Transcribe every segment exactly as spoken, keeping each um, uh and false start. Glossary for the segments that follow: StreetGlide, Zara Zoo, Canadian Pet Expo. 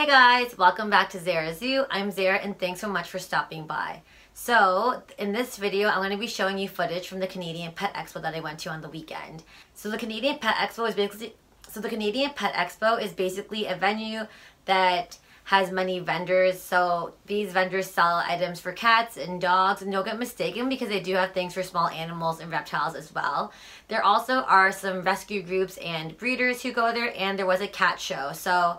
Hey guys, welcome back to Zara Zoo. I'm Zara and thanks so much for stopping by. So in this video, I'm going to be showing you footage from the Canadian Pet Expo that I went to on the weekend. So the Canadian Pet Expo is basically, so the Canadian Pet Expo is basically a venue that has many vendors. So these vendors sell items for cats and dogs, and don't get mistaken because they do have things for small animals and reptiles as well. There also are some rescue groups and breeders who go there, and there was a cat show. So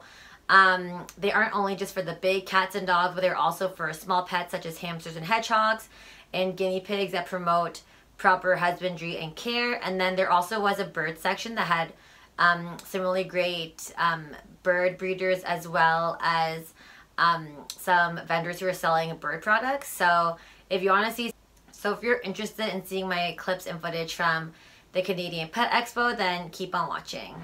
Um, they aren't only just for the big cats and dogs, but they're also for small pets such as hamsters and hedgehogs and guinea pigs that promote proper husbandry and care. And then there also was a bird section that had um, some really great um, bird breeders as well as um, some vendors who are selling bird products. So if you want to see, so if you're interested in seeing my clips and footage from the Canadian Pet Expo, then keep on watching.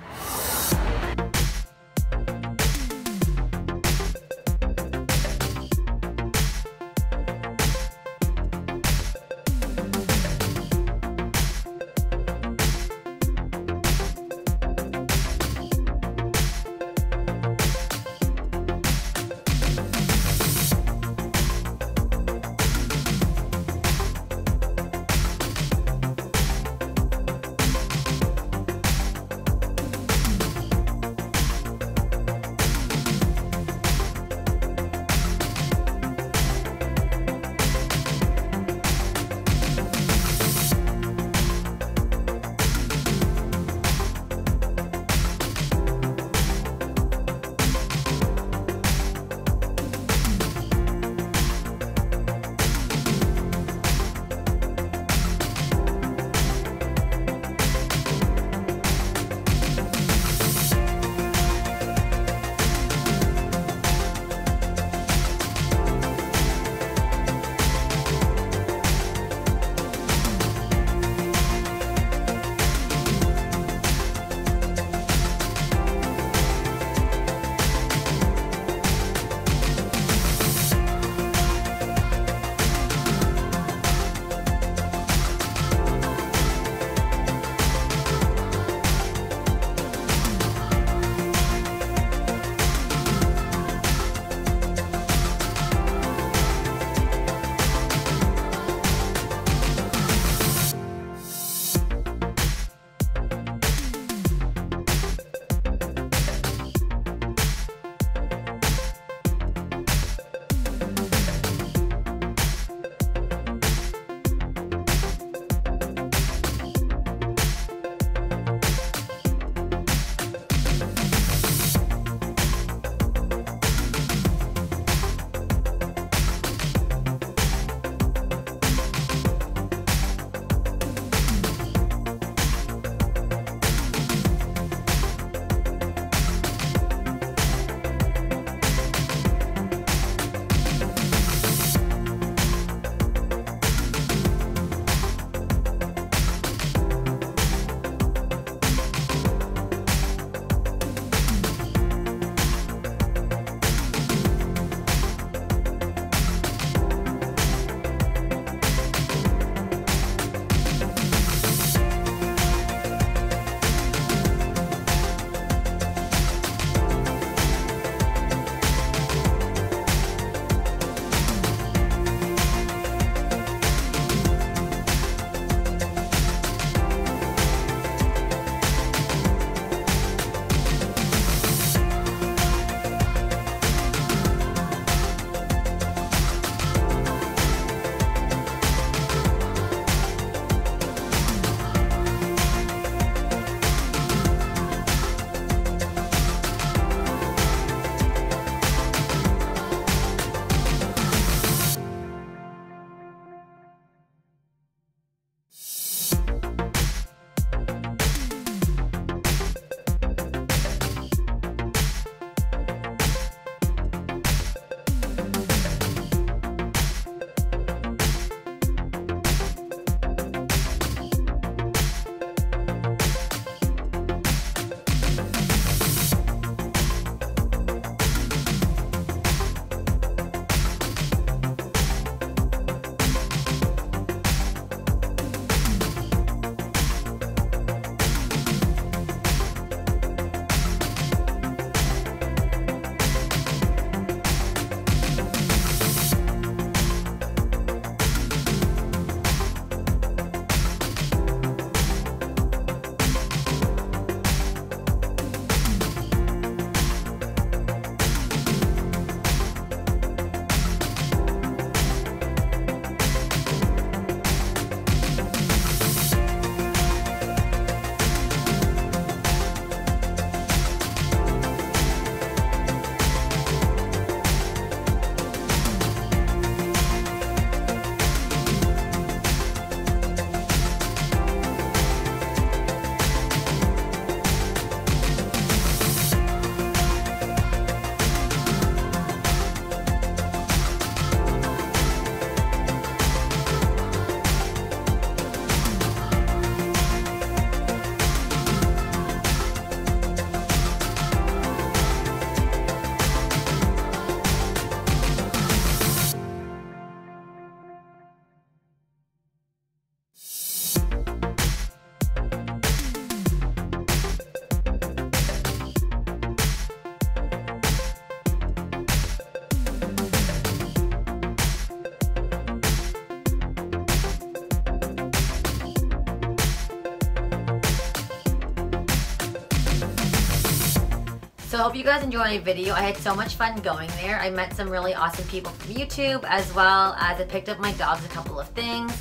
hope you guys enjoyed my video. I had so much fun going there. I met some really awesome people from YouTube, as well as I picked up my dogs a couple of things.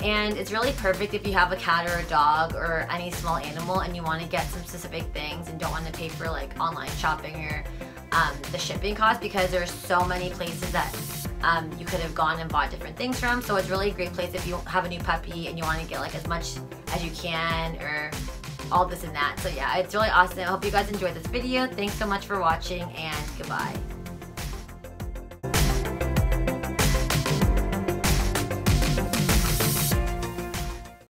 And it's really perfect if you have a cat or a dog or any small animal and you want to get some specific things and don't want to pay for like online shopping or um, the shipping cost, because there's so many places that um, you could have gone and bought different things from. So it's really a great place if you have a new puppy and you want to get like as much as you can or all this and that. So yeah, it's really awesome. I hope you guys enjoyed this video. Thanks so much for watching, and goodbye.